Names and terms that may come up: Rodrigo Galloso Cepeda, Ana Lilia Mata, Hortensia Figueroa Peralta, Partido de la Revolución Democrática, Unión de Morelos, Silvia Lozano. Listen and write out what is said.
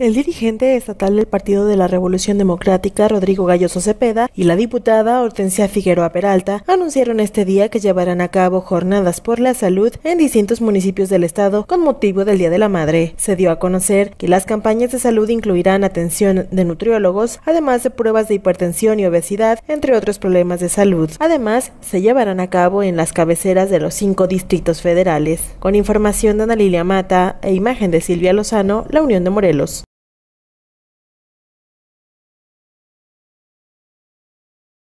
El dirigente estatal del Partido de la Revolución Democrática, Rodrigo Galloso Cepeda, y la diputada Hortensia Figueroa Peralta anunciaron este día que llevarán a cabo jornadas por la salud en distintos municipios del estado con motivo del Día de la Madre. Se dio a conocer que las campañas de salud incluirán atención de nutriólogos, además de pruebas de hipertensión y obesidad, entre otros problemas de salud. Además, se llevarán a cabo en las cabeceras de los 5 distritos federales. Con información de Ana Lilia Mata e imagen de Silvia Lozano, la Unión de Morelos.